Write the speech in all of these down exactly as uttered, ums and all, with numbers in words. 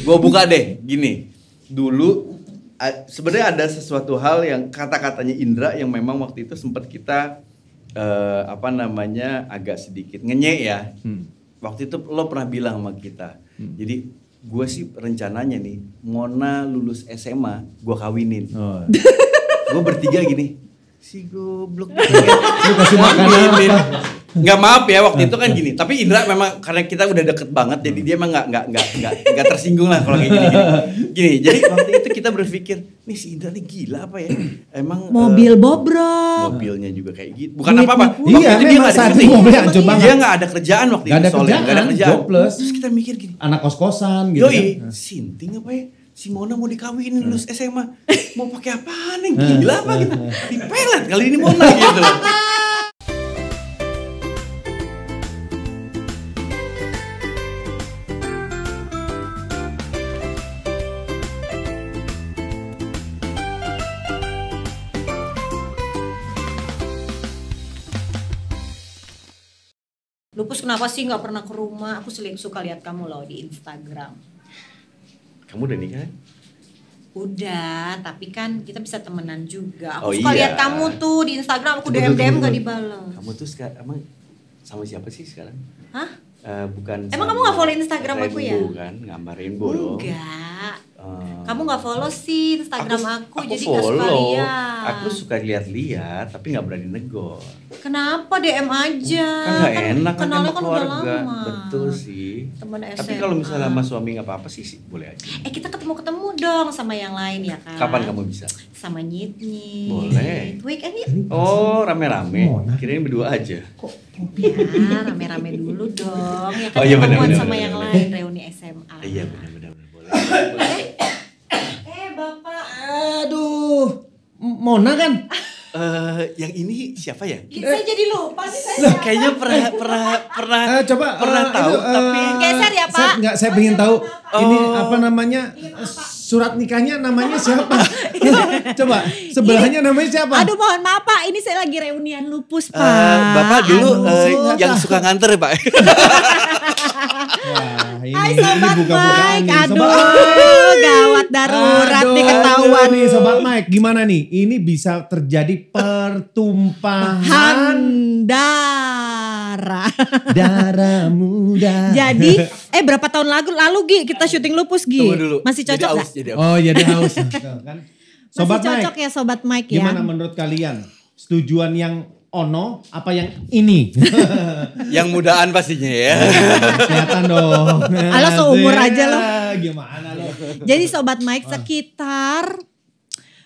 Gue buka deh, gini. Dulu sebenarnya ada sesuatu hal yang kata-katanya Indra yang memang waktu itu sempat kita uh, apa namanya agak sedikit ngenyek ya. Hmm. Waktu itu lo pernah bilang sama kita. Hmm. Jadi gue sih rencananya nih Mona lulus S M A gue kawinin. Oh. Gue bertiga gini. Si goblok. Lu kasih makanan. Nggak maaf ya waktu itu kan gini, tapi Indra memang karena kita udah deket banget jadi dia emang nggak nggak nggak nggak nggak tersinggung lah kalau kayak gini, gini gini jadi waktu itu kita berpikir nih si Indra nih gila apa ya emang mobil uh, bobrok mobilnya juga kayak gitu bukan apa apa iya dia nggak ada kerjaan dia nggak ada kerjaan waktu itu soalnya nggak ada kerjaan jobless. Terus kita mikir gini anak kos kosan gitu yoi kan? Sinting apa ya si Mona mau dikawinin lulus S M A mau pakai apaan nih gila apa gitu dipelet kali ini Mona gitu. Lupus kenapa sih nggak pernah ke rumah? Aku suka lihat kamu loh di Instagram. Kamu udah nikah? Udah, tapi kan kita bisa temenan juga. Aku oh suka iya. lihat kamu tuh di Instagram. Aku D M D M nggak dibalas. Kamu tuh sekarang emang sama siapa sih sekarang? Hah? Uh, bukan. Emang kamu nggak follow Instagram aku ya? Bukan, gambar rainbow loh. Enggak. Uh, kamu nggak follow sih Instagram aku, aku, aku jadi nggak suka lihat. Aku suka lihat-lihat, tapi nggak berani negor. Kenapa D M aja? Kan nggak kan enak kan kenalnya kan udah lama. Betul sih. Temen S M A. Tapi kalau misalnya sama suami nggak apa-apa sih, sih boleh aja. Eh kita ketemu-ketemu dong sama yang lain ya kan? Kapan kamu bisa? Sama Nyit-Nyit. Boleh. Weekend yuk. Oh rame-rame. Kirain berdua aja. Kok? Ya, rame-rame dulu dong. Ya kan oh, iya, bener, bener, sama bener, yang bener, lain bener. Reuni S M A. Iya benar-benar boleh. Eh, eh Bapak. Aduh, Mona kan? Uh, yang ini siapa ya? Eh, saya jadi lupa sih saya. Loh, kayaknya pernah pernah pernah uh, coba pernah uh, tahu itu, uh, tapi geser ya, Pak. Saya enggak saya pengen tahu oh, ini apa namanya? Apa? Surat nikahnya namanya siapa? Coba sebelahnya ini, namanya siapa? Aduh mohon maaf Pak, ini saya lagi reunian lupus Pak. Uh, Bapak dulu uh, yang suka nganter ya Pak. Wah, ini, Hai Sobat ini buka Mike, aduh Sobat. Gawat darurat aduh, nih ketahuan aduh, nih Sobat Mike, gimana nih? Ini bisa terjadi pertumpahan darah darah muda. Jadi, eh berapa tahun lalu, lalu Gi kita syuting lupus Gi? Tunggu dulu. Masih cocok gak? Jadi oh jadi haus kan? Sobat Masih cocok Mike. Ya Sobat Mike ya. Gimana menurut kalian? Setujuan yang ono apa yang ini? Yang mudaan pastinya ya. Kelihatan dong. Alah seumur aja loh. Gimana loh. Jadi Sobat Mike sekitar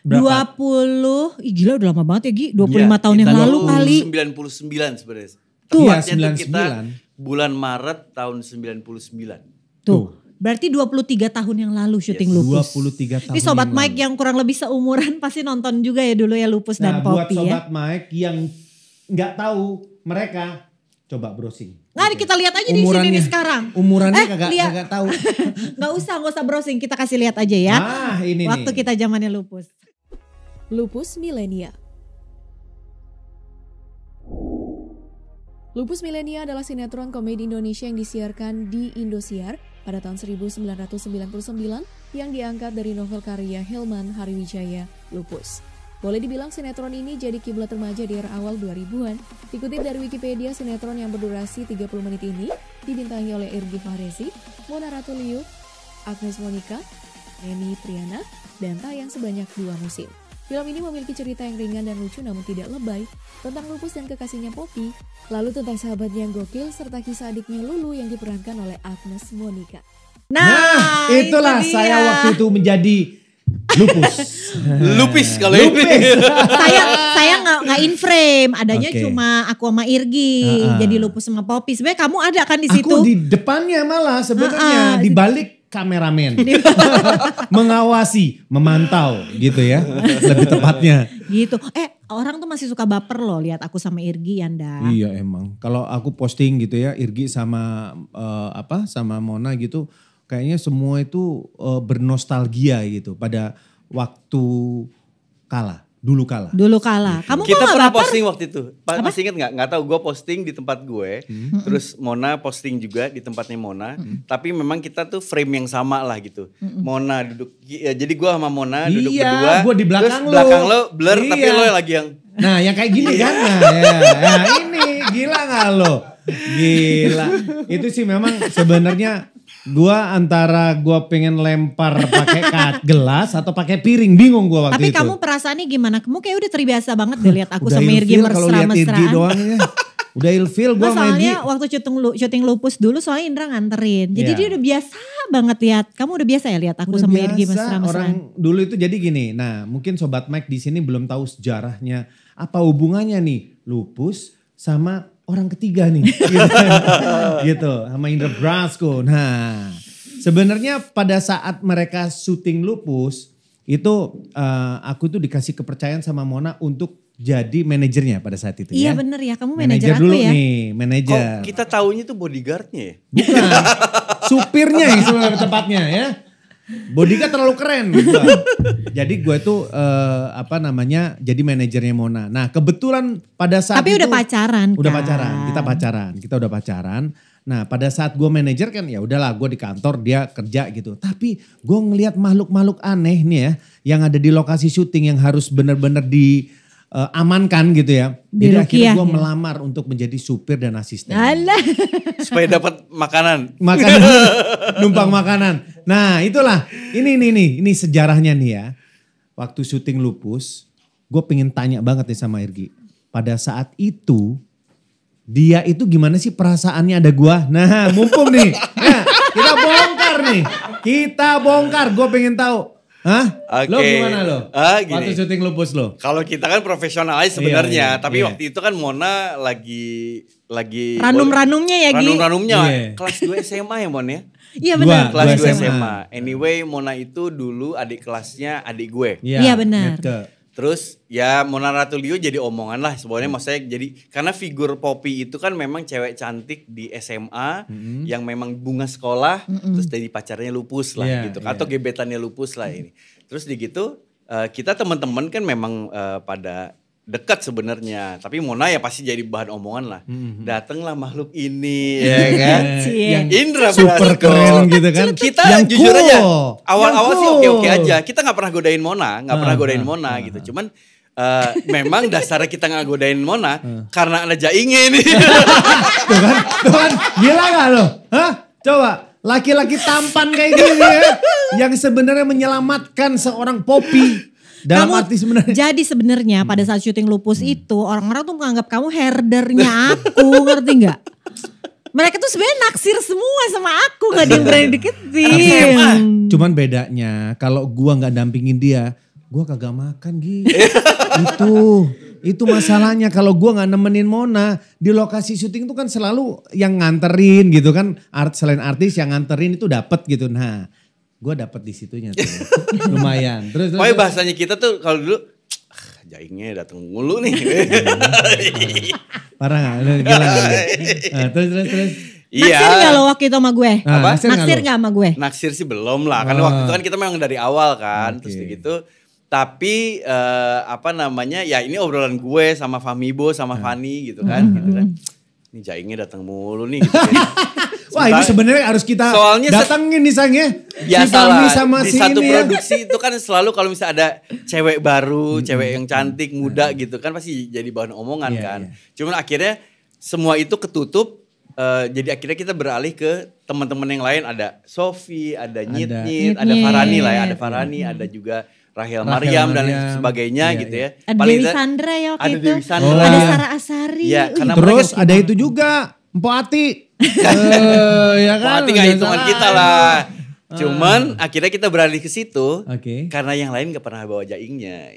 berapa? dua puluh, ih gila udah lama banget ya Gi, dua puluh lima ya, tahun yang lalu kali. sembilan puluh sembilan sebenarnya. Tepatnya tuh kita bulan Maret tahun sembilan puluh sembilan. Tuh. Berarti dua puluh tiga tahun yang lalu syuting yes, lupus. dua puluh tiga tahun. Ini Sobat yang Mike lalu. Yang kurang lebih seumuran pasti nonton juga ya dulu ya lupus nah, dan Poppy ya. Nah, buat Sobat Mike yang nggak tahu mereka coba browsing. Nah, okay. Kita lihat aja di sini nih sekarang. Umurannya eh, kagak kagak tahu. Nggak usah, nggak usah browsing, kita kasih lihat aja ya. Ah, ini waktu nih. Kita zamannya lupus. Lupus Milenia. Lupus Milenia adalah sinetron komedi Indonesia yang disiarkan di Indosiar pada tahun seribu sembilan ratus sembilan puluh sembilan yang diangkat dari novel karya Hilman Hariwijaya, Lupus. Boleh dibilang sinetron ini jadi kiblat remaja di era awal dua ribuan. Dikutip dari Wikipedia, sinetron yang berdurasi tiga puluh menit ini dibintangi oleh Irgi Fahrezi, Mona Ratuliu, Agnes Monica, Emmy Priyana, dan tayang sebanyak dua musim. Film ini memiliki cerita yang ringan dan lucu namun tidak lebay, tentang lupus dan kekasihnya Poppy, lalu tentang sahabatnya yang gokil, serta kisah adiknya Lulu yang diperankan oleh Agnes Monica. Nah, nah itulah itu saya waktu itu menjadi lupus. Lupis kalau ini. Saya saya nggak nggak in frame, adanya okay. Cuma aku sama Irgi, uh -uh. Jadi lupus sama Poppy. Sebenarnya kamu ada kan di situ? Aku di depannya malah sebenarnya uh -uh. Di balik kameramen mengawasi, memantau gitu ya, lebih tepatnya. Gitu. Eh, orang tuh masih suka baper loh lihat aku sama Irgi Yanda. Iya emang. Kalau aku posting gitu ya, Irgi sama uh, apa? Sama Mona gitu, kayaknya semua itu uh, bernostalgia gitu pada waktu kala. Dulu kala. Dulu kala. Kamu kita pernah baper? Posting waktu itu. Masih inget nggak? Nggak tahu. Gue posting di tempat gue, hmm. terus Mona posting juga di tempatnya Mona. Hmm. Tapi memang kita tuh frame yang sama lah gitu. Hmm. Mona duduk. Ya, jadi gue sama Mona iya, duduk berdua. Iya. Gue di belakang lo. Belakang lo blur, iya. Tapi lo lagi yang. Nah, yang kayak gini kan? Nah, ya. Nah, ini gila nggak lo? Gila. Itu sih memang sebenarnya. Gua antara gua pengen lempar pakai gelas atau pakai piring, bingung gua waktu tapi itu. Tapi kamu perasaannya gimana? Kamu kayak udah terbiasa banget deh lihat aku sama Irgi mesra-mesraan. Doang ya. Udah ilfil gua sama Irgi. Soalnya waktu syuting, syuting Lupus dulu soalnya Indra nganterin. Jadi yeah. dia udah biasa banget lihat. Kamu udah biasa ya lihat aku udah sama Irgi mesra-mesraan. Orang dulu itu jadi gini. Nah, mungkin sobat Mike di sini belum tahu sejarahnya. Apa hubungannya nih Lupus sama orang ketiga nih, gitu, gitu sama Indra Brasco. Nah, sebenarnya pada saat mereka syuting Lupus itu uh, aku tuh dikasih kepercayaan sama Mona untuk jadi manajernya pada saat itu. Iya ya. Bener ya, kamu manajer aku dulu ya. Nih, manajer. Kok kita taunya tuh bodyguardnya ya? Bukan, supirnya yang sebenarnya tepatnya ya. Bodyguard terlalu keren. Gua. Jadi gue tuh uh, apa namanya jadi manajernya Mona. Nah kebetulan pada saat tapi itu, udah pacaran udah kan? pacaran kita pacaran kita udah pacaran. Nah pada saat gue manajer kan ya udahlah gue di kantor dia kerja gitu. Tapi gue ngelihat makhluk-makhluk aneh nih ya yang ada di lokasi syuting yang harus bener-bener di uh, amankan gitu ya. Jadi Rukiah, akhirnya gue ya. melamar untuk menjadi supir dan asisten. Alah. Supaya dapat makanan. Makanan, numpang makanan. Nah itulah, ini nih nih, ini sejarahnya nih ya. Waktu syuting Lupus, gue pengen tanya banget nih sama Irgi. Pada saat itu, dia itu gimana sih perasaannya ada gue? Nah mumpung nih, nah, kita bongkar nih. Kita bongkar, gue pengen tahu. Hah? Okay. Lo gimana lo? Ah, waktu syuting Lupus lo? Kalau kita kan profesional aja sebenarnya, iya, iya, tapi iya. waktu itu kan Mona lagi lagi ranum-ranumnya ya gitu. Ranum-ranumnya. Yeah. Kelas dua S M A ya Mon ya? Iya benar. Kelas dua S M A. Anyway, Mona itu dulu adik kelasnya adik gue. Iya, iya benar. Terus ya Mona Ratuliu jadi omongan lah sebenarnya hmm. maksudnya jadi karena figur Poppy itu kan memang cewek cantik di S M A hmm. yang memang bunga sekolah hmm. terus jadi pacarnya Lupus lah yeah, gitu yeah. atau gebetannya Lupus lah ini. Terus di gitu uh, kita teman-teman kan memang uh, pada dekat sebenarnya, tapi Mona ya pasti jadi bahan omongan lah. Mm-hmm. Datanglah makhluk ini, ya kan? Yang Indra super keren gitu kan? Kita yang jujur cool. aja, awal-awal cool. sih oke-oke aja. Kita nggak pernah godain Mona, nggak ah, pernah godain ah, Mona ah, gitu. Cuman uh, memang dasarnya kita nggak godain Mona ah. karena ada jainge ini. Tuh kan, tuh kan, gila nggak lo? Hah? Coba. Laki-laki tampan kayak gini ya, yang sebenarnya menyelamatkan seorang Poppy. Dalam kamu, arti sebenarnya. Jadi sebenarnya hmm. pada saat syuting Lupus hmm. itu orang-orang tuh menganggap kamu herdernya aku, ngerti nggak? Mereka tuh sebenarnya naksir semua sama aku, nggak ada yang berani deketin. Cuman bedanya kalau gua nggak dampingin dia, gua kagak makan gitu. Itu itu masalahnya kalau gua nggak nemenin Mona di lokasi syuting tuh kan selalu yang nganterin gitu kan. Art selain artis yang nganterin itu dapat gitu. Nah. Gue dapet di situnya tuh. Lumayan. Terus, terus, terus bahasanya kita tuh kalau dulu ah, jaingnya datang mulu nih. Parah enggak? Gila. Nah, terus terus terus. Iya. Naksir enggak lo waktu itu sama gue? Apa? Naksir enggak sama gue? Naksir sih belum lah. Karena oh. waktu itu kan kita memang dari awal kan. Okay. Terus gitu. Tapi uh, apa namanya? Ya ini obrolan gue sama Famibo sama Fanny gitu kan. Mm-hmm. gitu kan. Ini jaingnya datang mulu nih gitu. Wah ini sebenarnya harus kita soalnya datangin nih Sang ya. Ya salah, sama di satu produksi ya. Itu kan selalu kalau misalnya ada cewek baru, mm-hmm. cewek yang cantik, muda gitu kan pasti jadi bahan omongan yeah, kan. Yeah. Cuman akhirnya semua itu ketutup, uh, jadi akhirnya kita beralih ke teman-teman yang lain. Ada Sofi, ada Nyit-Nyit, ada Farani lah ya, ada Farani, mm-hmm. ada juga... Rachel Maryam dan sebagainya iya, gitu ya. Ada Paling Dewi Sandra ya waktu ada itu. Dewi Sandra. Oh. Ada Sarah Azhari. Ya, karena terus mereka ada itu juga. Mpo Ati. uh, ya kan? Mpo Ati gak hitungan kita lah. Uh. Cuman akhirnya kita beralih ke situ. Okay. Karena yang lain gak pernah bawa jaingnya.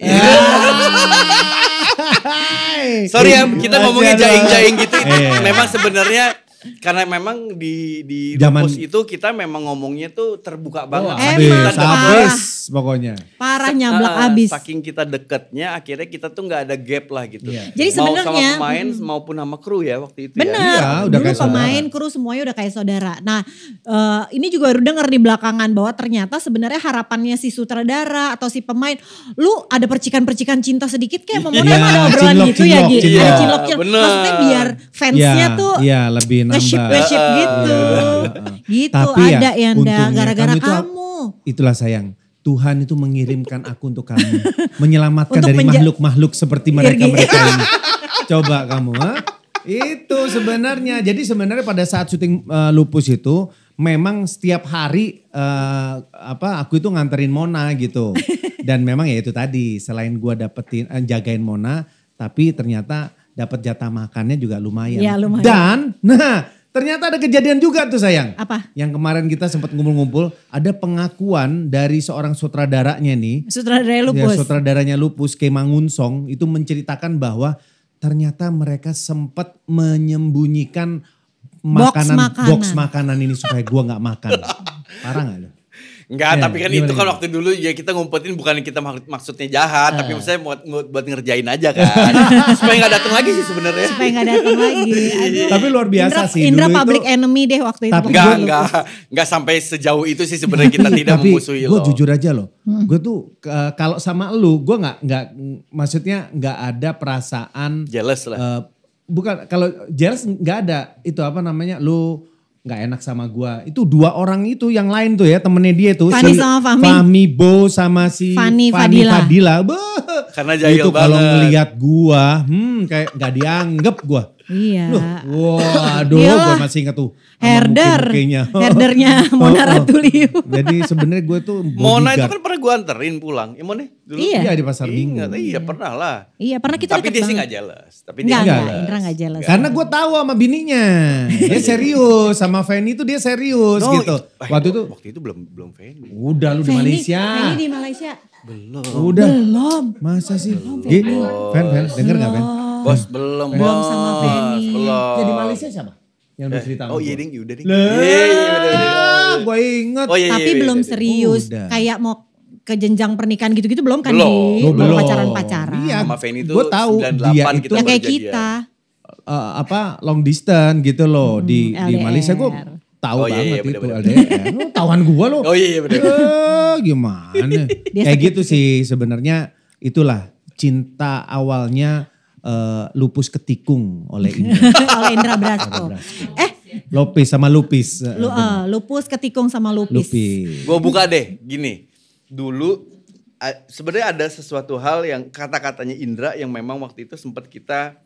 Sorry ya kita ngomongin jaing-jaing gitu. Memang sebenarnya Karena memang di di Lupus itu kita memang ngomongnya tuh terbuka banget. Oh, eh, kita habis pokoknya. Parah nyablak habis. Saking kita deketnya akhirnya kita tuh nggak ada gap lah gitu. Yeah. Jadi sebenarnya mau sama pemain hmm. maupun sama kru ya waktu itu. Bener. Ya. Ya, udah dulu pemain saudara. Kru semuanya udah kayak saudara. Nah uh, ini juga udah denger di belakangan bahwa ternyata sebenarnya harapannya si sutradara atau si pemain, lu ada percikan-percikan cinta sedikit kayak mau yeah, ada obrolan cinlok, gitu cinlok, ya gitu. Ada cinlok-cinlok. Maksudnya biar fansnya yeah, tuh yeah, lebih nge-ship-nge-ship uh, gitu. Uh, uh. Gitu tapi ada ya, Yanda gara-gara kamu, kamu. Itu, itulah sayang. Tuhan itu mengirimkan aku untuk kamu. Menyelamatkan untuk dari makhluk-makhluk seperti mereka-mereka ini. Coba kamu. Ha? Itu sebenarnya. Jadi sebenarnya pada saat syuting uh, Lupus itu. Memang setiap hari uh, apa aku itu nganterin Mona gitu. Dan memang ya itu tadi. Selain gua dapetin uh, jagain Mona. Tapi ternyata dapat jatah makannya juga lumayan. Ya, lumayan. Dan nah ternyata ada kejadian juga tuh sayang. Apa? Yang kemarin kita sempat ngumpul-ngumpul. Ada pengakuan dari seorang sutradaranya nih. Sutradaranya Lupus. Ya, sutradaranya Lupus, Kemangunsong. Itu menceritakan bahwa ternyata mereka sempat menyembunyikan makanan, box makanan. Box makanan ini supaya gua gak makan. Parah gak lu? Enggak, ya, tapi kan gimana, itu kan gimana? Waktu dulu ya kita ngumpetin bukan kita maksudnya jahat, uh. tapi maksudnya buat, buat ngerjain aja kan. Supaya gak datang lagi sih sebenarnya. Supaya gak datang lagi. Aduh. Tapi luar biasa Indra, sih. Indra dulu public itu, enemy deh waktu itu. Tapi enggak, enggak, enggak sampai sejauh itu sih sebenarnya kita tidak memusuhi lo. Gue jujur aja loh, hmm. gue tuh uh, kalau sama lu gue gak, gak, maksudnya gak ada perasaan. Jealous lah. Uh, bukan, kalau jealous gak ada, itu apa namanya, lu nggak enak sama gua. Itu dua orang itu yang lain tuh ya temennya dia tuh. Fanny si sama Fahmi. Fahmi Bo sama si Fanny Fadilah. Fadilah. Karena jahil itu banget. Itu kalau ngeliat gua hmm kayak gak dianggep gua. Iya. Loh, waduh gua masih inget tuh. Herder. Herdernya Mona Ratuliu. Jadi sebenarnya gue tuh bodyguard. Mona itu kan pernah gua anterin pulang. Ya Mona dulu. Iya. Iya di pasar Minggu. Iya pernah lah. Iya pernah kita tapi dia sih gak jelas. Tapi dia gak jelas. Indra gak jelas. Karena gua tahu sama bininya. Dia serius sama Sama Fanny itu dia serius no, gitu. Itu, waktu itu waktu itu belum belum Fanny. Udah lu Fanny, di Malaysia. Fanny di Malaysia. Belum. Udah. Belum. Masa sih? Belum. G Fan, Fan, denger gak Fan? Bos belum. Belum, belum sama Fanny. Belum. Jadi Malaysia siapa? Yang udah eh, cerita. Oh iya ding, udah ding. Gue inget. Oh, iya, iya, tapi iya, belum iya, serius. Udah. Kayak mau ke jenjang pernikahan gitu-gitu belum kan? Belum. Belum pacaran-pacaran. Iya. Sama Fanny itu sembilan puluh delapan kita kayak kita. Uh, apa long distance gitu loh hmm, di L D R. Di Malaysia gue tahu oh, banget iya, iya, bener, itu bener. L D R oh, tahuan gue loh oh, iya, iya, bener. Uh, gimana kayak gitu sih sebenarnya itulah cinta awalnya uh, Lupus ketikung oleh Indra oleh Indra Brasco eh Lupus sama Lupus Lu, uh, Lupus ketikung sama Lupus, Lupus. Gue buka deh gini dulu sebenarnya ada sesuatu hal yang kata-katanya Indra yang memang waktu itu sempat kita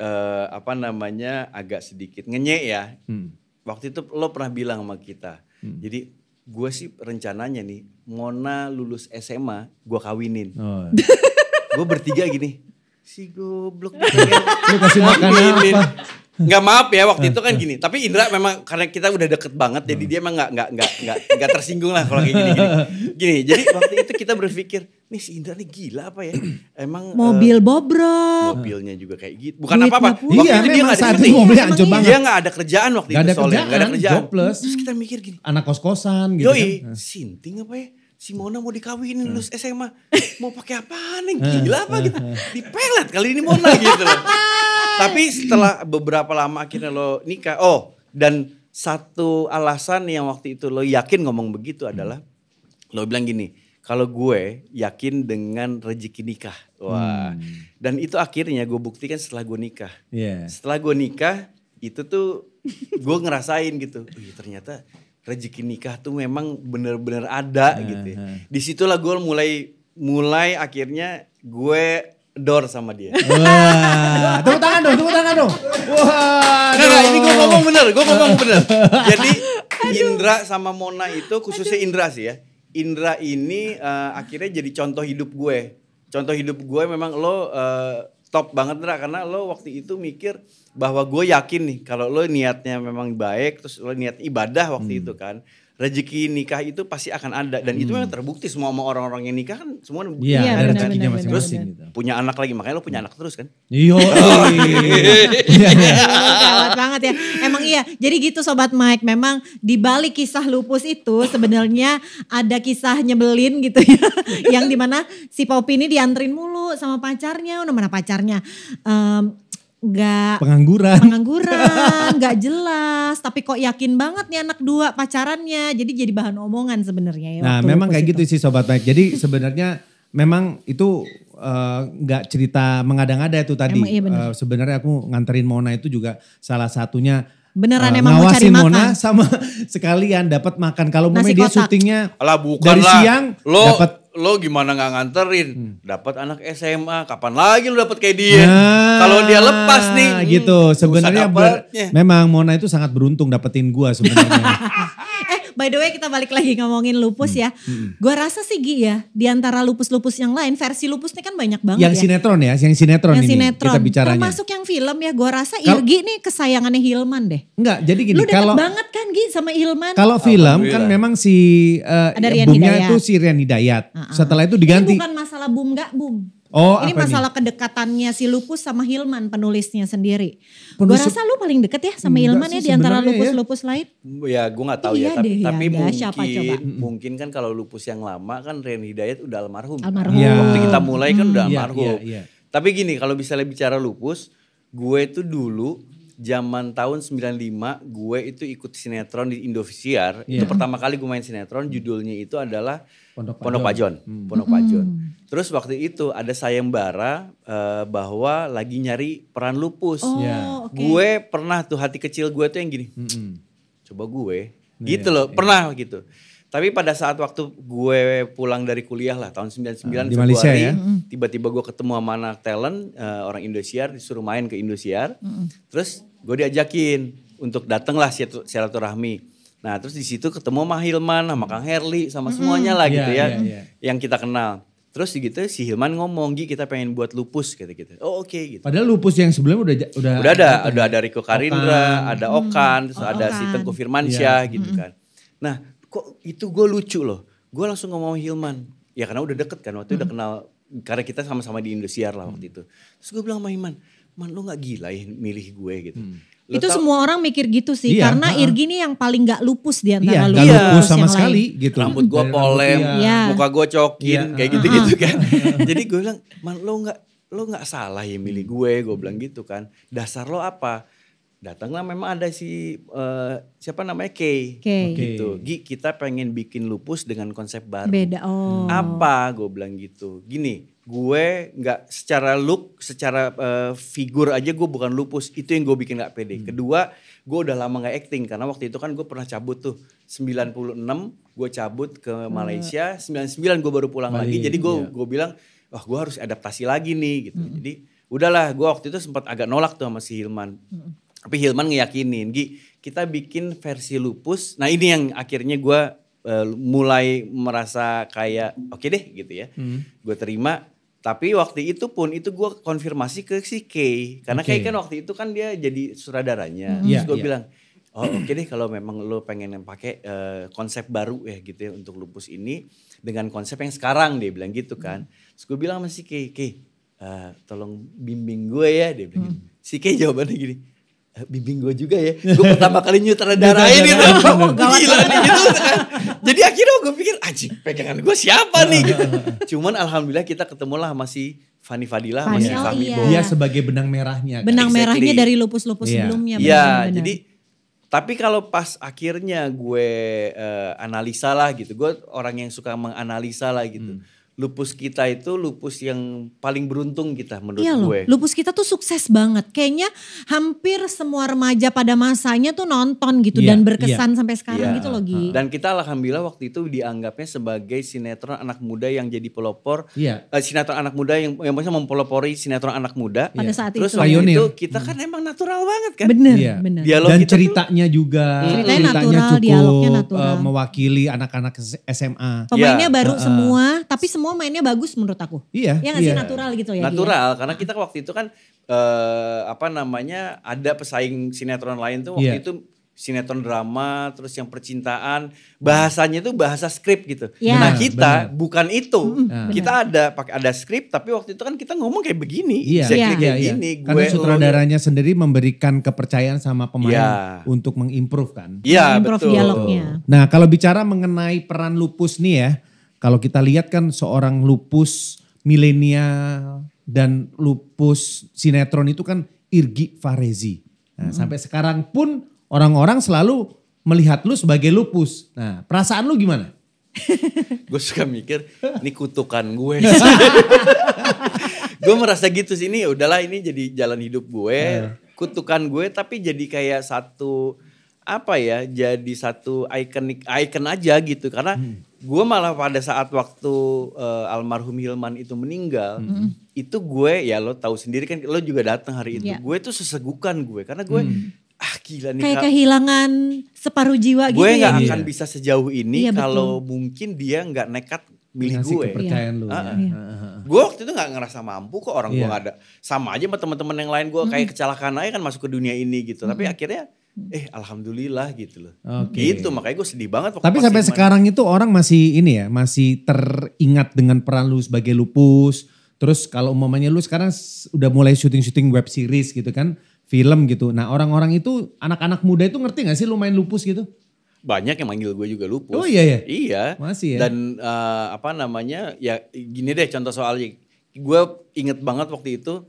Uh, apa namanya agak sedikit ngenyek ya. Hmm. Waktu itu lo pernah bilang sama kita. Hmm. Jadi gue sih rencananya nih Mona lulus S M A gue kawinin. Oh, ya. Gue bertiga gini. Si goblok. Lu kasih makan apa? Nggak maaf ya waktu itu kan gini. Tapi Indra memang karena kita udah deket banget. Hmm. Jadi dia emang nggak nggak nggak nggak nggak tersinggung lah kalau kayak gini, gini gini. Jadi waktu itu kita berpikir. Nih si Indra nih gila apa ya? Emang mobil uh, bobrol. Mobilnya juga kayak gitu. Bukan apa-apa. Iya, dia enggak ada mobilnya hancur banget. Dia enggak ada kerjaan waktu gak itu soalnya, enggak ada kerjaan. Jobless. Terus kita mikir gini. Anak kos-kosan gitu yoi, kan. Sinting apa ya? Si Mona mau dikawinin lulus S M A. Mau pakai apaan nih? Gila apa gitu. Dipelet kali ini Mona gitu loh. Tapi setelah beberapa lama akhirnya lo nikah. Oh, dan satu alasan yang waktu itu lo yakin ngomong begitu adalah lo bilang gini. Kalau gue yakin dengan rezeki nikah. Wah. Hmm. Dan itu akhirnya gue buktikan setelah gue nikah. Yeah. Setelah gue nikah itu tuh gue ngerasain gitu. Wih, ternyata rezeki nikah tuh memang bener-bener ada uh, gitu ya. Uh. Disitulah gue mulai, mulai akhirnya gue door sama dia. Wah. Tepuk tangan dong, tepuk tangan dong. Wah. Nah, nah, ini gue ngomong bener, gue ngomong bener. Jadi Indra sama Mona itu khususnya Indra sih ya. Indra ini uh, akhirnya jadi contoh hidup gue. Contoh hidup gue memang lo uh, top banget Indra. Karena lo waktu itu mikir bahwa gue yakin nih. Kalau lo niatnya memang baik. Terus lo niat ibadah waktu hmm. itu kan. rezeki nikah itu pasti akan ada dan hmm. itu memang terbukti semua sama orang-orang yang nikah kan semua ya, ya, ada rezekinya masing-masing gitu. Punya anak lagi, makanya lo punya anak terus kan? Iya. Gawat banget ya. Emang iya. Jadi gitu Sobat Mike, memang di balik kisah lupus itu sebenarnya ada kisah nyebelin gitu ya. Yang dimana si Poppy ini dianterin mulu sama pacarnya, udah mana pacarnya. Um, Gak pengangguran, pengangguran, gak jelas. Tapi kok yakin banget nih anak dua pacarannya. Jadi jadi bahan omongan sebenarnya. Ya, nah memang kayak itu. Gitu sih Sobat Mike. Jadi sebenarnya memang itu uh, gak cerita mengada-ngada itu tadi. Emang, iya uh, sebenarnya aku nganterin Mona itu juga salah satunya. Beneran uh, emang mau cari Mona makan. Sama sekalian dapat makan. Kalau mau dia syutingnya Alah, dari lah. siang dapat. Lo gimana gak nganterin, hmm. dapat anak S M A, kapan lagi lo dapat kayak dia? Ah, kalau dia lepas nih, gitu. Hmm, sebenarnya memang Mona itu sangat beruntung dapetin gua sebenarnya. eh, by the way kita balik lagi ngomongin lupus hmm. ya. Hmm. Gua rasa sih Gi ya, di antara lupus-lupus yang lain, versi lupusnya kan banyak banget yang ya. Yang sinetron ya, yang sinetron yang ini sinetron. Kita bicaranya. Termasuk yang film ya, gua rasa kalo, Irgi nih kesayangannya Hilman deh. Enggak, jadi gini. Lu deket kalo, banget kan Gi sama Hilman. Kalau film kan memang si uh, boomnya itu si Ryan Hidayat. Setelah itu diganti. Ini bukan masalah boom gak boom. Oh, ini masalah ini? Kedekatannya si lupus sama Hilman penulisnya sendiri. Penulis... Gue rasa lu paling deket ya sama Hilman ya di antara lupus-lupus lain. Ya gue gak tahu ya, ya, deh, tapi, ya tapi mungkin siapa, coba. mungkin kan kalau lupus yang lama kan Reni Hidayat udah almarhum. almarhum. Ya. Waktu kita mulai kan hmm. udah almarhum. Ya, ya, ya. Tapi gini kalau misalnya bicara lupus, gue tuh dulu zaman tahun sembilan lima gue itu ikut sinetron di Indosiar. Yeah. Itu pertama kali gue main sinetron, judulnya itu adalah Pondok Pajon. Pondok Pajon. Hmm. Pondok Pajon. Hmm. Terus waktu itu ada sayembara uh, bahwa lagi nyari peran lupus. Oh, yeah. okay. Gue pernah tuh hati kecil gue tuh yang gini. Mm-hmm. Coba gue. Nah, gitu yeah, loh, yeah. pernah gitu. Tapi pada saat waktu gue pulang dari kuliah lah tahun sembilan puluh sembilan di Malaysia ya. Tiba-tiba gue ketemu sama anak talent uh, orang Indosiar, disuruh main ke Indosiar. Mm-hmm. Terus gue diajakin untuk datanglah silaturahmi. Nah, terus di situ ketemu sama Hilman, sama Kang Herli, sama semuanya mm-hmm. lah gitu yeah, ya yeah, yeah. yang kita kenal. Terus gitu si Hilman ngomong, Gi kita pengen buat lupus gitu-gitu. Oh oke okay, gitu. Padahal lupus yang sebelumnya udah udah, udah ada, ada, udah ada Riku Karindra, Okan. ada Okan, terus oh, ada Okan. si Tengku Firmansyah yeah. gitu mm-hmm. kan. Nah, kok itu gue lucu loh. Gue langsung ngomong Hilman. Ya karena udah deket kan waktu mm-hmm. udah kenal. Karena kita sama-sama di Indosiar lah mm-hmm. waktu itu. Terus gue bilang sama Hilman, Man lo gak gila ya milih gue gitu. Hmm. Itu tau, semua orang mikir gitu sih. Iya, karena uh-uh. Irgi nih yang paling gak lupus di antara iya, lupus, iya, lupus sama yang sekali lain. Gitu. Rambut gue polem, iya. muka gue cokin iya, kayak gitu-gitu uh-uh. kan. Jadi gue bilang Man lo gak, lo gak salah ya milih gue. Gue bilang gitu kan. Dasar lo apa? Datanglah memang ada si uh, siapa namanya Kay, Kay. Okay. gitu. Gi kita pengen bikin lupus dengan konsep baru. Beda. Oh. Apa gue bilang gitu. Gini, gue nggak secara look, secara uh, figur aja gue bukan lupus. Itu yang gue bikin nggak pede. Hmm. Kedua, gue udah lama nggak acting karena waktu itu kan gue pernah cabut tuh sembilan puluh enam gue cabut ke Malaysia, sembilan puluh sembilan gue baru pulang Bali, lagi. Jadi gue iya. gue bilang, wah oh, gue harus adaptasi lagi nih gitu. Hmm. Jadi udahlah, gue waktu itu sempat agak nolak tuh sama si Hilman. Hmm. Tapi Hilman ngeyakinin, Gi kita bikin versi lupus. Nah ini yang akhirnya gue uh, mulai merasa kayak oke okay deh gitu ya. Hmm. Gue terima, tapi waktu itu pun itu gue konfirmasi ke si Kay. Karena okay. Kay kan waktu itu kan dia jadi sutradaranya. Hmm. Terus gue yeah, yeah. bilang, oh oke okay deh kalau memang lo pengen pakai uh, konsep baru ya gitu ya untuk lupus ini. Dengan konsep yang sekarang dia bilang gitu kan. Terus gue bilang sama si Kay, Kay uh, tolong bimbing gue ya. Dia bilang hmm. gitu. Si Kay jawabannya gini. Bimbing gue juga ya, gue pertama kali nyutradarain gitu, gila nih gitu kan. Jadi akhirnya gue pikir, anjing pegangan gue siapa nih gitu. Cuman alhamdulillah kita ketemulah sama si Fanny Fadilah, sama si Fami. Dia sebagai benang merahnya. Kan? Benang exactly. merahnya dari lupus-lupus yeah. sebelumnya. Iya, yeah, jadi tapi kalau pas akhirnya gue uh, analisa lah gitu, gue orang yang suka menganalisa lah gitu. Hmm. Lupus kita itu lupus yang paling beruntung kita menurut iya loh, gue. Lupus kita tuh sukses banget. Kayaknya hampir semua remaja pada masanya tuh nonton gitu. Yeah, dan berkesan yeah. sampai sekarang yeah. gitu loh Gi. Dan kita alhamdulillah waktu itu dianggapnya sebagai sinetron anak muda yang jadi pelopor. Yeah. Uh, sinetron anak muda yang yang maksudnya mempelopori sinetron anak muda. Yeah. Pada saat Terus itu. Terus waktu itu kita kan hmm. emang natural banget kan. Bener. Yeah. bener. Dialog dan ceritanya tuh, juga. Ceritanya natural, cukup, dialognya natural. Uh, mewakili anak-anak S M A. Pemainnya yeah. baru uh, semua tapi semua mainnya bagus menurut aku. Iya. Yang ngasih iya. natural gitu ya. Natural Gia? Karena kita waktu itu kan. Uh, apa namanya. Ada pesaing sinetron lain tuh. Waktu iya. itu. sinetron drama, terus yang percintaan, bahasanya itu bahasa skrip gitu. Ya. Nah kita bener. bukan itu, ya. kita ada pakai ada skrip, tapi waktu itu kan kita ngomong kayak begini, ya. exactly ya. kayak ya, gini. Ya. Karena gue, sutradaranya oh, sendiri memberikan kepercayaan sama pemain ya. untuk mengimprove kan. Iya betul. Dialognya. Nah kalau bicara mengenai peran lupus nih ya, kalau kita lihat kan seorang lupus milenial dan lupus sinetron itu kan Irgi Fahrezi. Nah, hmm. sampai sekarang pun orang-orang selalu melihat lu sebagai lupus. Nah, perasaan lu gimana? Gue suka mikir, ini kutukan gue. Gue merasa gitu sih, ini udahlah ini jadi jalan hidup gue. Kutukan gue tapi jadi kayak satu, apa ya, jadi satu ikonik, icon aja gitu. Karena hmm. gue malah pada saat waktu uh, almarhum Hilman itu meninggal, hmm. itu gue ya lo tahu sendiri kan, lo juga datang hari itu. Yeah. Gue tuh sesegukan gue, karena gue... Hmm. Ah gila nih. Kayak kehilangan separuh jiwa gue gitu ya. Gue gak akan bisa sejauh ini iya, kalau mungkin dia gak nekat milih gue. Kepercayaan iya. lu. Uh-uh. Iya. Gue waktu itu gak ngerasa mampu kok orang iya. gue gak ada. Sama aja sama teman-teman yang lain gue mm-hmm. kayak kecelakaan aja kan masuk ke dunia ini gitu. Mm-hmm. Tapi akhirnya eh alhamdulillah gitu loh. Okay. Gitu makanya gue sedih banget. Tapi sampai sekarang itu orang masih ini ya. Masih teringat dengan peran lu sebagai lupus. Terus kalau umpamanya lu sekarang udah mulai syuting-syuting web series gitu kan. Film gitu. Nah orang-orang itu anak-anak muda itu ngerti gak sih lu main lupus gitu? Banyak yang manggil gue juga lupus. Oh iya ya? Iya. Masih ya? Dan uh, apa namanya ya gini deh contoh soalnya. Gue inget banget waktu itu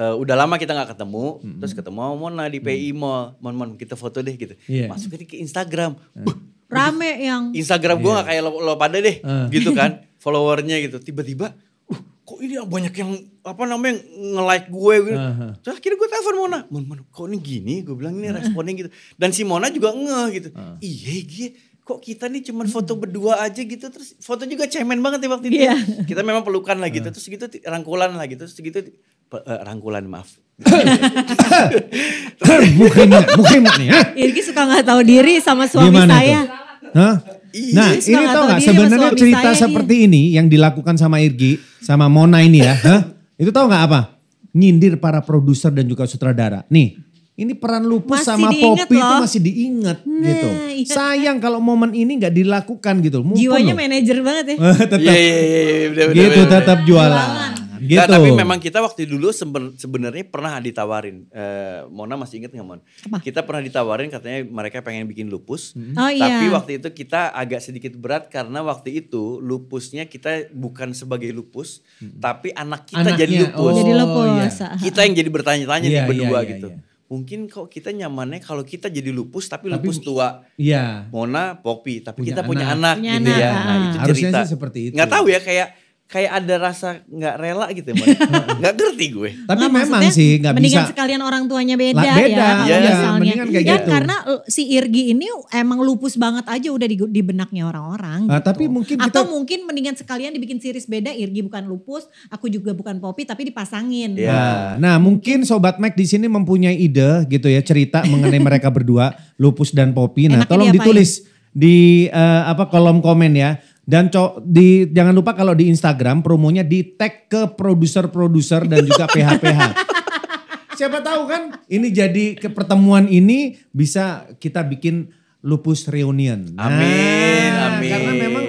uh, udah lama kita gak ketemu. Mm-hmm. Terus ketemu sama Mona di P I Mall. Mon, Mon kita foto deh gitu. Yeah. Masukin ke Instagram. Uh. Rame yang. Instagram gue yeah. gak kayak lo, lo pada deh uh. gitu kan. Followernya gitu. Tiba-tiba. Kok ini banyak yang apa namanya nge-like gue gitu. Uh-huh. Terus akhirnya gue telepon Mona. Mon, Mon, kok ini gini? Gue bilang ini responnya gitu. Dan si Mona juga nge gitu. Uh. Iya, iya. Kok kita nih cuman foto berdua aja gitu. Terus foto juga cemen banget ya waktu itu. Yeah. Kita memang pelukan lah gitu. Uh. Terus gitu rangkulan lah gitu. Terus gitu uh, rangkulan maaf. Mungkin mungkin nih. Irgi suka gak tahu diri sama suami gimana saya. Hah? Nah Is ini tau gak sebenarnya cerita seperti dia. Ini yang dilakukan sama Irgi, sama Mona ini ya. Hah? Itu tau gak apa? Nyindir para produser dan juga sutradara. Nih ini peran lupus masih sama Poppy itu masih diingat nah, gitu. Iya. Sayang kalau momen ini gak dilakukan gitu. Mumpun jiwanya loh. Manajer banget ya. Tetap, yeah, yeah, yeah, bener, bener, gitu bener, tetap bener. Jualan. Jualan. Gitu. Nah, tapi memang kita waktu dulu sebenarnya pernah ditawarin. Uh, Mona masih inget gak Mon? Apa? Kita pernah ditawarin katanya mereka pengen bikin lupus. Hmm. Oh, tapi iya. waktu itu kita agak sedikit berat karena waktu itu lupusnya kita bukan sebagai lupus. Hmm. Tapi anak kita anaknya. Jadi lupus. Oh, jadi lupus. Iya. Kita yang jadi bertanya-tanya yeah, nih berdua yeah, yeah, gitu. Yeah. Mungkin kok kita nyamannya kalau kita jadi lupus tapi, tapi lupus tua. Iya. Mona, Poppy tapi punya kita anak. punya anak punya gitu anak. ya. Nah, itu harusnya cerita. Sih seperti itu. Gak tahu ya kayak. Kayak ada rasa gak rela gitu ya. Gak ngerti gue. Tapi nah, memang sih gak bisa. Mendingan sekalian orang tuanya beda, La, beda ya. Iya, iya. Mendingan kayak ya, gitu. Karena si Irgi ini emang lupus banget aja udah di, di benaknya orang-orang nah, gitu. Tapi mungkin kita, atau mungkin mendingan sekalian dibikin series beda. Irgi bukan lupus, aku juga bukan Poppy tapi dipasangin. Ya. Nah mungkin Sobat Mac di sini mempunyai ide gitu ya. Cerita mengenai mereka berdua lupus dan Poppy. Nah enaknya tolong ditulis di uh, apa kolom komen ya. Dan co- di, jangan lupa kalau di Instagram promonya di tag ke produser-produser dan juga P H P H. Siapa tahu kan ini jadi ke pertemuan ini bisa kita bikin lupus reunion. Amin, nah, amin. Karena memang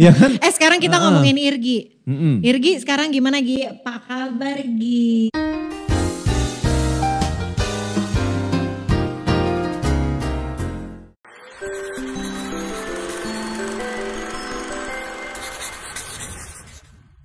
ya kan? Eh sekarang kita uh-uh. ngomongin Irgi. Mm-mm. Irgi sekarang gimana Gi? Apa kabar Gi?